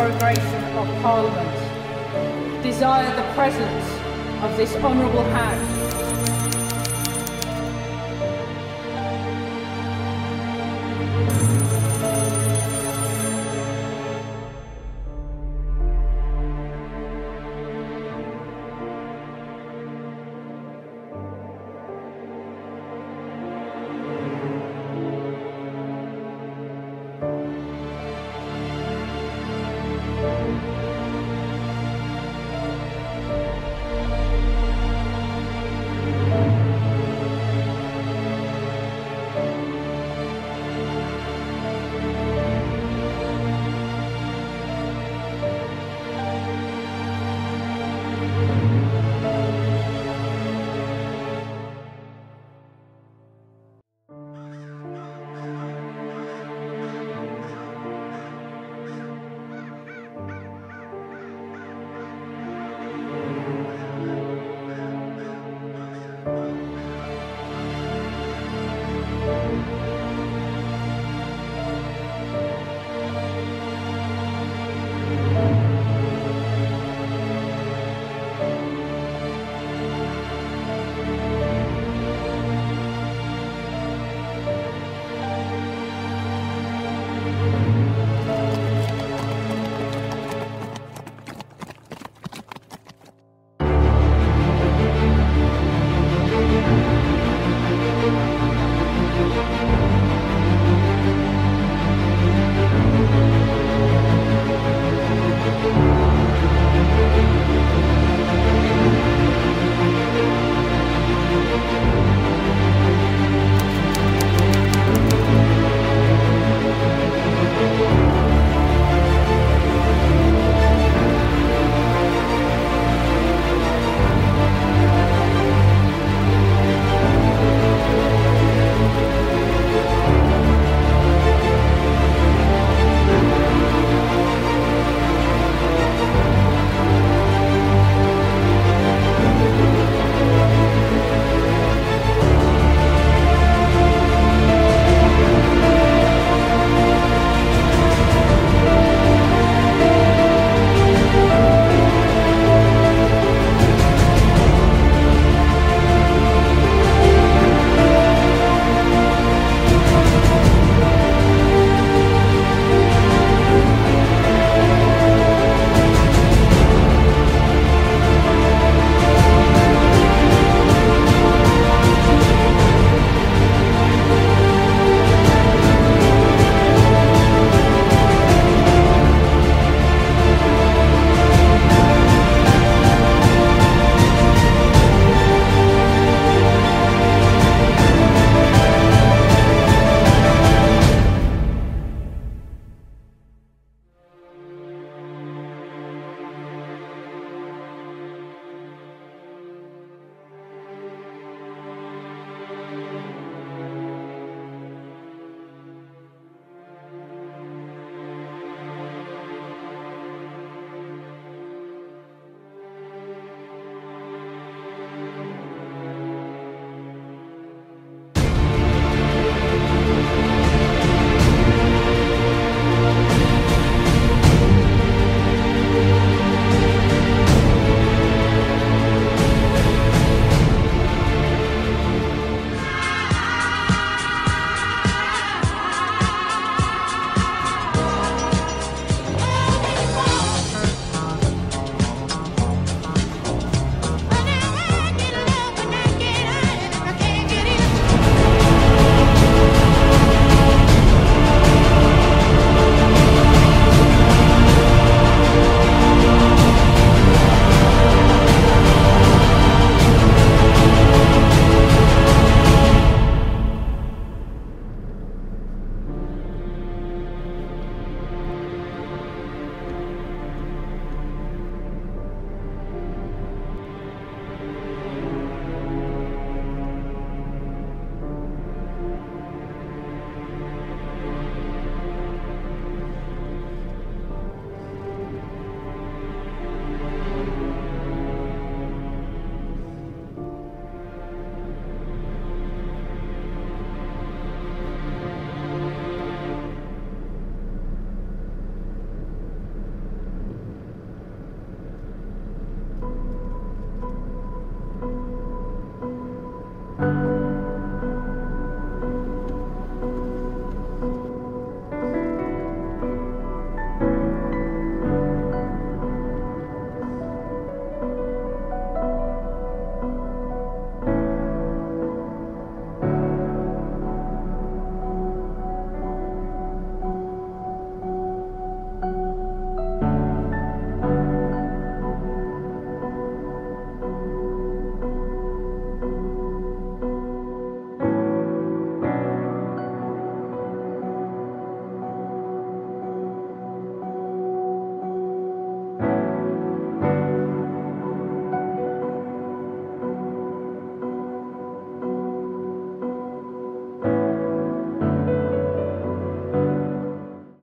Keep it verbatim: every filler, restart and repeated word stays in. prorogation of Parliament, desire the presence of this Honourable House